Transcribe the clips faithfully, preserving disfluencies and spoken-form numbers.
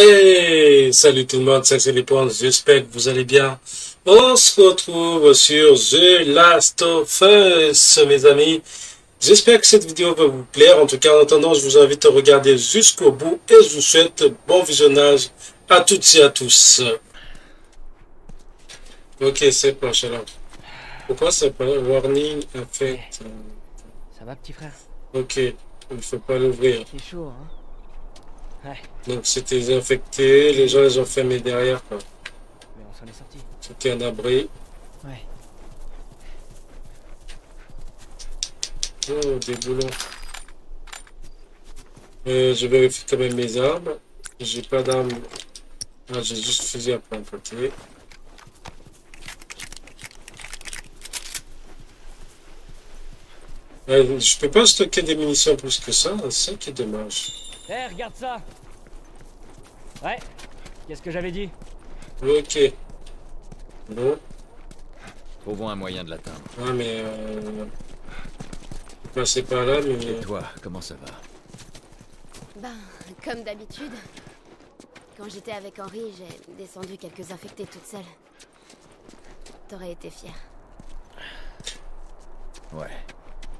Hey, salut tout le monde, c'est les points, j'espère que vous allez bien. On se retrouve sur The Last of Us, mes amis. J'espère que cette vidéo va vous plaire. En tout cas, en attendant, je vous invite à regarder jusqu'au bout et je vous souhaite bon visionnage à toutes et à tous. Ok, c'est proche alors. Pourquoi ça pas warning en fait? Ça va, petit frère? Ok, il ne faut pas l'ouvrir. C'est chaud, hein? Ouais. Donc c'était infecté, les gens les ont fermés derrière quoi. Mais on s'en est sorti. C'était un abri. Ouais. Oh, des boulons. Euh, je vérifie quand même mes armes. J'ai pas d'armes. Ah, j'ai juste fusil à plein côté. Euh, je peux pas stocker des munitions plus que ça, c'est ça qui est dommage. Eh, hey, regarde ça. Ouais, qu'est-ce que j'avais dit? Ok. Bon. Trouvons un moyen de l'atteindre. Ah, mais euh... passer par là, mais... Et toi, comment ça va? Ben, comme d'habitude. Quand j'étais avec Henri, j'ai descendu quelques infectés toute seule. T'aurais été fière. Ouais.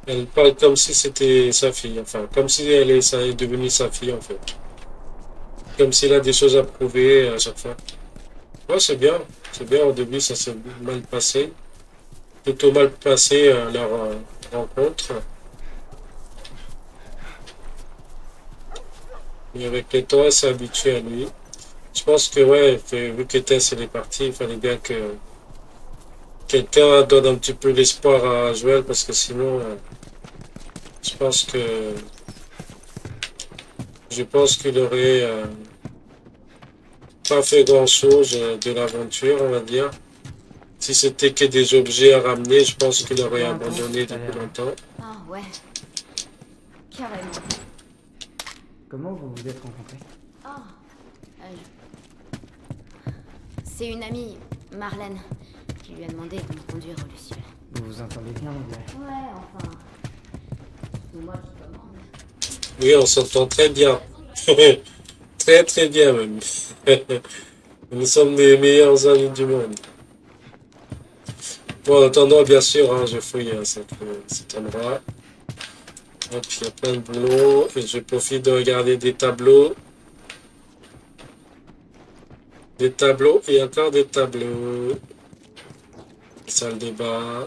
Elle parle comme si c'était sa fille, enfin, comme si elle est, ça est devenue sa fille, en fait. Comme s'il a des choses à prouver à chaque fois. Ouais, c'est bien, c'est bien, au début, ça s'est mal passé. Plutôt mal passé, euh, leur euh, rencontre. Et avec les temps, elle s'est habituée à lui. Je pense que, ouais, vu que Tess, elle est partie, il fallait bien que... quelqu'un donne un petit peu l'espoir à Joël, parce que sinon, euh, je pense que je pense qu'il aurait euh, pas fait grand chose de l'aventure, on va dire. Si c'était que des objets à ramener, je pense qu'il aurait abandonné depuis longtemps. Ah ouais, carrément. Comment vous vous êtes rencontrés? Oh, euh, c'est une amie, Marlène. Je lui ai demandé de me conduire aux Lucioles. Vous vous entendez bien, on dirait? Ouais, enfin... C'est moi qui commande. Oui, on s'entend très bien. Très très bien même. Nous sommes les meilleurs amis du monde. Bon, en attendant, bien sûr, hein, je fouille hein, cet, euh, cet endroit. Hop, il y a plein de boulot. Et je profite de regarder des tableaux. Des tableaux et encore des tableaux. Salle de bain,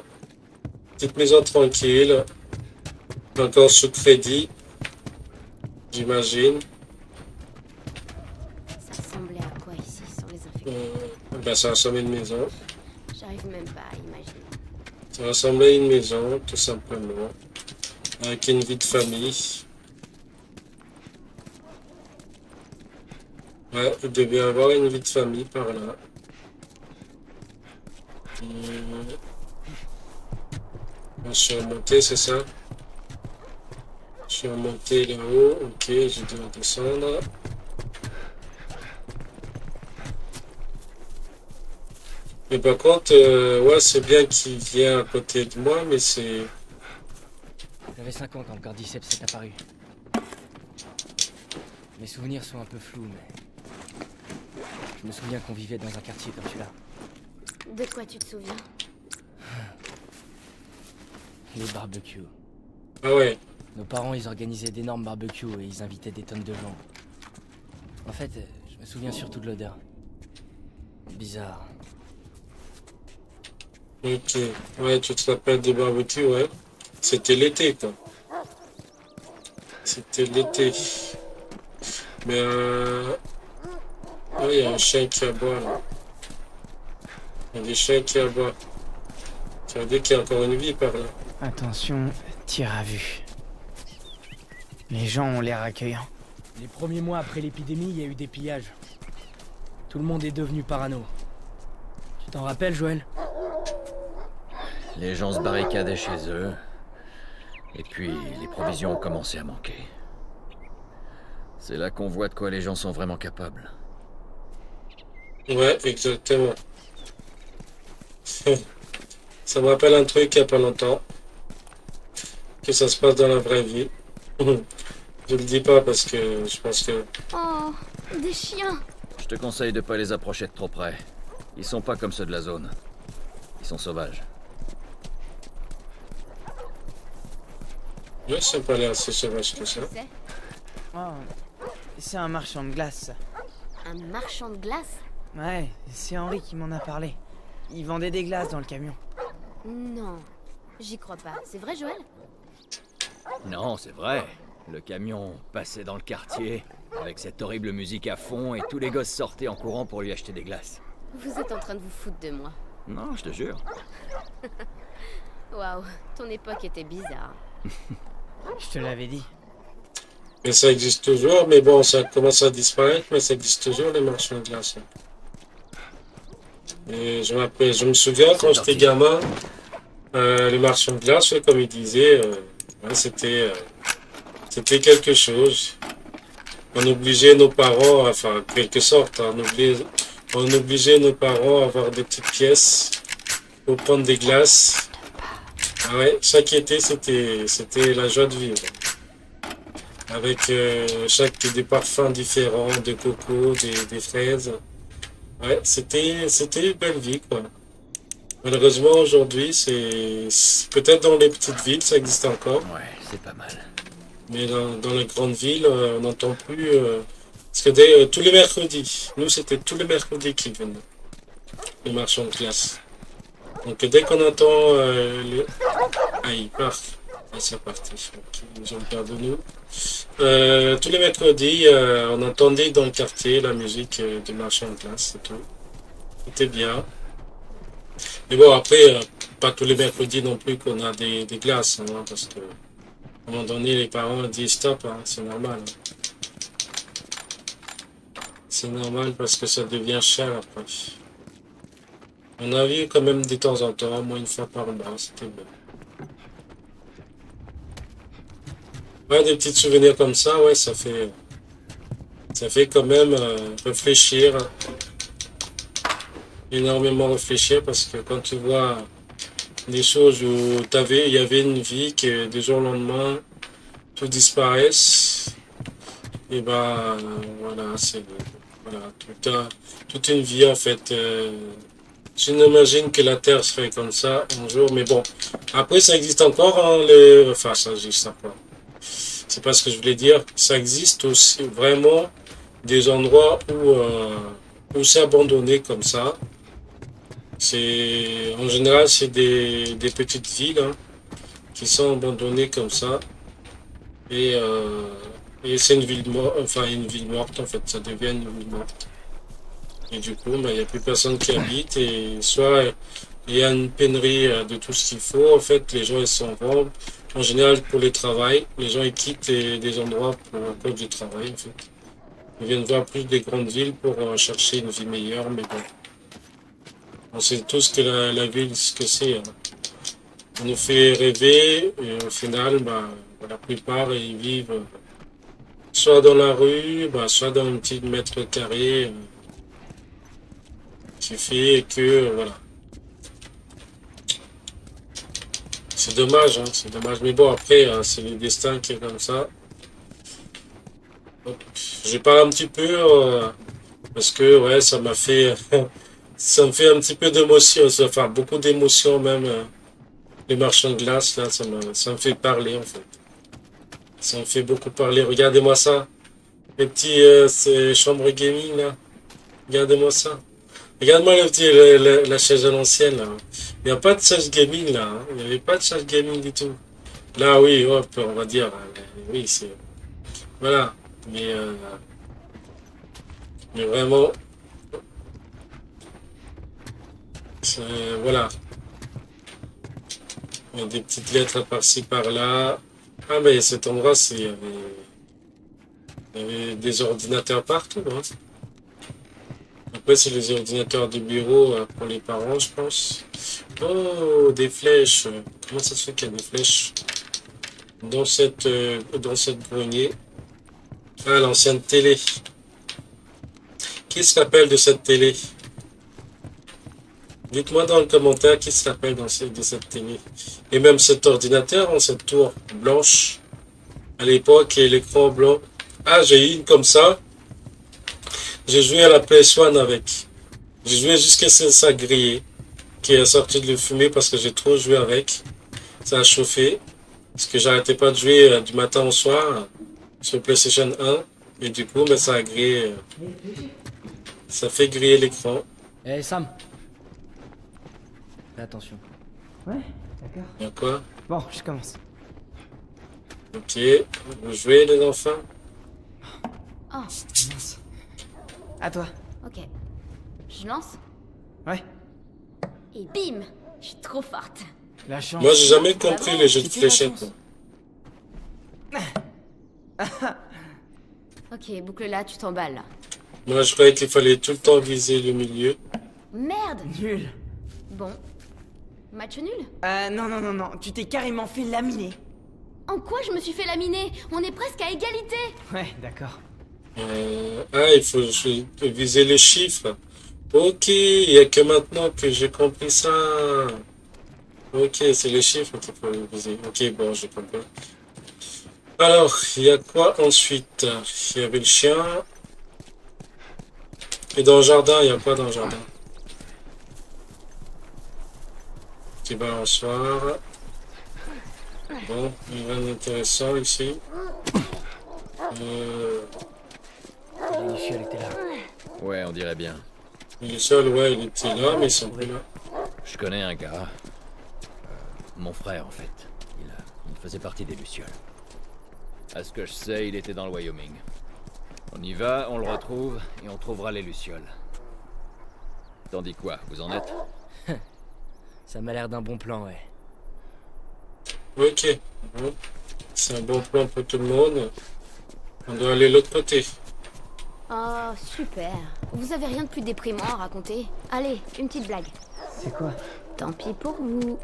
petite maison tranquille, encore sous crédit, j'imagine. Ça ressemblait à quoi ici sans les infectés? Euh, ben ça ressemblait à une maison. J'arrive même pas à imaginer. Ça ressemblait à une maison, tout simplement, avec une vie de famille. Ouais, il devait avoir une vie de famille par là. Je suis remonté, c'est ça? Je suis remonté là-haut, ok, je dois descendre. Mais par contre, euh, ouais, c'est bien qu'il vient à côté de moi, mais c'est... J'avais cinq ans quand le cordyceps s'est apparu. Mes souvenirs sont un peu flous, mais... Je me souviens qu'on vivait dans un quartier comme celui-là. De quoi tu te souviens? Les barbecues. Ah ouais. Nos parents, ils organisaient d'énormes barbecues et ils invitaient des tonnes de gens. En fait, je me souviens surtout de l'odeur. Bizarre. Ok. Ouais, tu te rappelles des barbecues, ouais. C'était l'été, quoi. C'était l'été. Mais euh... oh, il y a un chien qui a boire, là. Il y a des chiens qui aboient. Ça veut dire qu'il y a encore une vie par là. Attention, tir à vue. Les gens ont l'air accueillants. Les premiers mois après l'épidémie, il y a eu des pillages. Tout le monde est devenu parano. Tu t'en rappelles, Joël? Les gens se barricadaient chez eux. Et puis, les provisions ont commencé à manquer. C'est là qu'on voit de quoi les gens sont vraiment capables. Ouais, exactement. Ça me rappelle un truc il n'y a pas longtemps, que ça se passe dans la vraie vie. Je le dis pas parce que je pense que... Oh, des chiens. Je te conseille de pas les approcher de trop près. Ils sont pas comme ceux de la zone. Ils sont sauvages. Ils sont pas l'air assez sauvages que ça. Oh, c'est un marchand de glace. Un marchand de glace? Ouais, c'est Henri qui m'en a parlé. Il vendait des glaces dans le camion. Non, j'y crois pas. C'est vrai, Joël? Non, c'est vrai. Le camion passait dans le quartier, avec cette horrible musique à fond, et tous les gosses sortaient en courant pour lui acheter des glaces. Vous êtes en train de vous foutre de moi. Non, je te jure. Waouh, ton époque était bizarre. Je te l'avais dit. Mais ça existe toujours, mais bon, ça commence à disparaître, mais ça existe toujours, les marchands de glace. Et je, m'appelle, je me souviens, quand j'étais gamin, euh, les marchands de glace, comme ils disaient, euh, ouais, c'était euh, c'était quelque chose. On obligeait nos parents, enfin, en quelque sorte, hein, on, obligeait, on obligeait nos parents à avoir des petites pièces pour prendre des glaces. Ah ouais, chaque été, c'était c'était la joie de vivre. Avec euh, chaque des parfums différents, de coco, des, des fraises. Ouais, c'était c'était une belle vie, quoi. Malheureusement, aujourd'hui, c'est peut-être dans les petites villes, ça existe encore. Ouais, c'est pas mal. Mais dans, dans les grandes villes, euh, on n'entend plus. Euh, parce que dès, euh, tous les mercredis, nous, c'était tous les mercredis qu'ils venaient, les marchands de glace. Donc dès qu'on entend euh, les... Ah, ils partent. Ah, c'est parti. Okay, ils ont perdu nous. Euh, tous les mercredis, euh, on entendait dans le quartier la musique euh, des marchands de glace, c'est tout. C'était bien. Mais bon, après, euh, pas tous les mercredis non plus qu'on a des, des glaces, hein, parce que à un moment donné, les parents disent stop, hein, c'est normal. Hein. C'est normal parce que ça devient cher après. On a vu quand même de temps en temps, moins une fois par mois, c'était bon. Ouais, des petits souvenirs comme ça, ouais, ça fait, ça fait quand même euh, réfléchir, énormément réfléchir, parce que quand tu vois des choses où t'avais, il y avait une vie que du jour au lendemain, tout disparaisse, et ben euh, voilà, c'est voilà, tout un, toute une vie en fait. Euh, Je n'imagine que la Terre serait comme ça un jour, mais bon. Après, ça existe encore, hein, les... enfin, ça existe encore. C'est pas ce que je voulais dire. Ça existe aussi vraiment des endroits où, euh, où c'est abandonné comme ça. C'est en général, c'est des, des petites villes hein, qui sont abandonnées comme ça. Et, euh, et c'est une ville morte, enfin une ville morte en fait. Ça devient une ville morte. Et du coup, il ben, n'y a plus personne qui habite et soit il y a une pénurie de tout ce qu'il faut. En fait, les gens ils s'en vont. En général, pour les travail, les gens ils quittent les, des endroits pour cause du travail. En fait, ils viennent voir plus des grandes villes pour euh, chercher une vie meilleure. Mais bon, on sait tous que la, la ville, ce que c'est, hein. On nous fait rêver et au final, ben, la plupart ils vivent soit dans la rue, ben, soit dans un petit mètre carré. Qui fait que euh, voilà, c'est dommage, hein, c'est dommage, mais bon, après, hein, c'est le destin qui est comme ça. Hop. Je parle un petit peu euh, parce que ouais, ça m'a fait ça me fait un petit peu d'émotion, enfin beaucoup d'émotion, même euh, les marchands de glace là, ça me, ça me fait parler en fait, ça me fait beaucoup parler. Regardez-moi ça, les petits euh, ces chambres gaming là, regardez-moi ça. Regarde-moi la, la, la chaise à l'ancienne, là. Il n'y a pas de chaise gaming, là. Hein. Il n'y avait pas de chaise gaming du tout. Là, oui, hop, on va dire. Oui, c'est... Voilà. Mais... Euh... Mais vraiment... Voilà. Il y a des petites lettres par-ci, par-là. Ah, mais cet endroit, c'est... Il y avait... Il y avait des ordinateurs partout, hein. Après, c'est les ordinateurs de bureau pour les parents, je pense. Oh, des flèches. Comment ça se fait qu'il y a des flèches dans cette, dans cette grenier? Ah, l'ancienne télé. Qui se rappelle de cette télé? Dites-moi dans le commentaire qui se rappelle de cette télé. Et même cet ordinateur, cette tour blanche. à l'époque, les Cobra. Ah, j'ai eu une comme ça. J'ai joué à la P S un avec. J'ai joué jusqu'à ce que ça grillait, qui est sorti de le fumer parce que j'ai trop joué avec. Ça a chauffé. Parce que j'arrêtais pas de jouer euh, du matin au soir sur PlayStation un. Et du coup, ben, ça a grillé. Euh, ça fait griller l'écran. Eh hey, Sam. Fais attention. Ouais, d'accord. D'accord. Bon, je commence. Ok, vous jouez les enfants. Oh, mince. À toi. Ok. Je lance. Ouais. Et bim, je suis trop forte. La chance. Moi, j'ai jamais compris les jeux de fléchettes. Ok, boucle là, tu t'emballes là. Moi, je croyais qu'il fallait tout le temps viser le milieu. Merde. Nul. Bon. Match nul? Euh, non, non, non, non. Tu t'es carrément fait laminer. En quoi je me suis fait laminer? On est presque à égalité. Ouais, d'accord. Euh, ah, il faut viser les chiffres. Ok, il n'y a que maintenant que j'ai compris ça. Ok, c'est les chiffres qu'il faut viser. Ok, bon, j'ai compris. Alors, il y a quoi ensuite? Il y avait le chien. Et dans le jardin, il y a quoi dans le jardin? Petit balançoire. Bon, il y a rien d'intéressant ici. Euh... Lucioles était là. Ouais, on dirait bien. Lucioles, ouais, il était là, mais ils sont plus là. Je connais un gars. Mon frère, en fait. Il, il faisait partie des Lucioles. À ce que je sais, il était dans le Wyoming. On y va, on le retrouve, et on trouvera les Lucioles. T'en dis quoi, vous en êtes? Ça m'a l'air d'un bon plan, ouais. Ok, c'est un bon plan pour tout le monde. On doit aller de l'autre côté. Oh, super. Vous avez rien de plus déprimant à raconter? Allez, une petite blague. C'est quoi? Tant pis pour vous.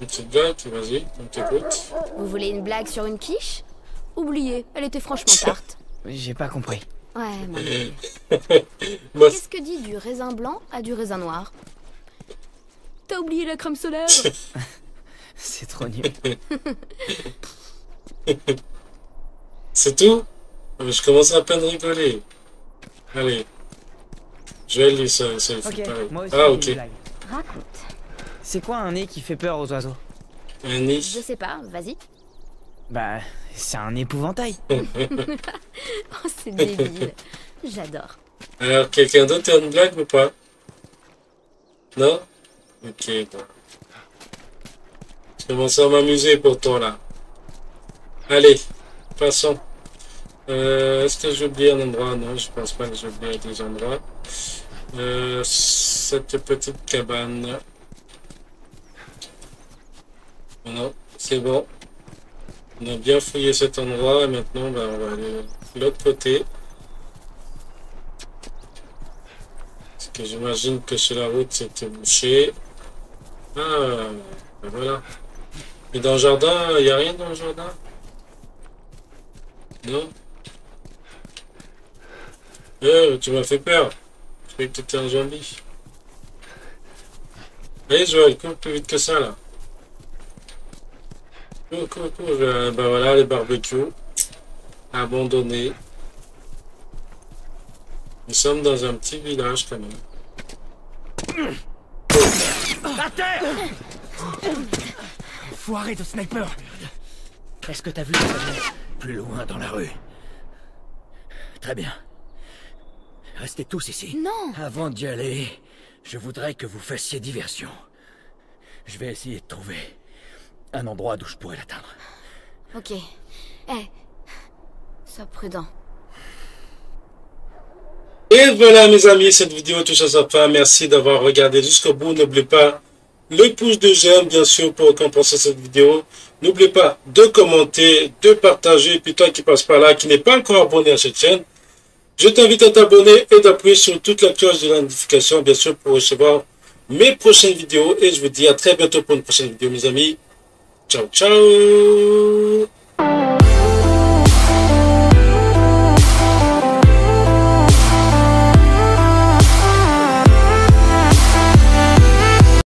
Une petite blague, vas-y, on t'écoute. Vous voulez une blague sur une quiche? Oubliez, elle était franchement tarte. Oui, j'ai pas compris. Ouais, moi. Qu'est-ce que dit du raisin blanc à du raisin noir? T'as oublié la crème solaire? C'est trop nul. C'est tout? Je commence à peine rigoler. Allez. Je vais lui, ça, ça okay, moi aussi. Ah, ok. Raconte. C'est quoi un nez qui fait peur aux oiseaux? Un nez? Je sais pas, vas-y. Bah, c'est un épouvantail. Oh, c'est débile. J'adore. Alors, quelqu'un d'autre a une blague ou pas? Non? Ok, bon. Je commence à m'amuser pourtant là. Allez, passons. Euh, Est-ce que j'ai oublié un endroit? Non, je pense pas que j'ai oublié des endroits. Euh, cette petite cabane. Non, c'est bon. On a bien fouillé cet endroit et maintenant ben, on va aller de l'autre côté. Parce que j'imagine que sur la route c'était bouché. Ah, ben voilà. Mais dans le jardin, il n'y a rien dans le jardin? Non? Euh, tu m'as fait peur. Je croyais que tu étais un zombie. Allez Joël, cours plus vite que ça là. Cours, cours, cours. Ben voilà, les barbecues. Abandonnés. Nous sommes dans un petit village quand même. À terre! Foiré de sniper! Est-ce que t'as vu ça? Plus loin dans la rue. Très bien. Restez tous ici. Non! Avant d'y aller, je voudrais que vous fassiez diversion. Je vais essayer de trouver un endroit d'où je pourrais l'atteindre. Ok. Eh. Hey. Sois prudent. Et voilà mes amis, cette vidéo touche à sa fin. Merci d'avoir regardé jusqu'au bout. N'oubliez pas le pouce de j'aime, bien sûr, pour récompenser cette vidéo. N'oubliez pas de commenter, de partager. Et puis toi qui passe par là, qui n'est pas encore abonné à cette chaîne, je t'invite à t'abonner et d'appuyer sur toute la cloche de la notification, bien sûr, pour recevoir mes prochaines vidéos. Et je vous dis à très bientôt pour une prochaine vidéo, mes amis. Ciao, ciao!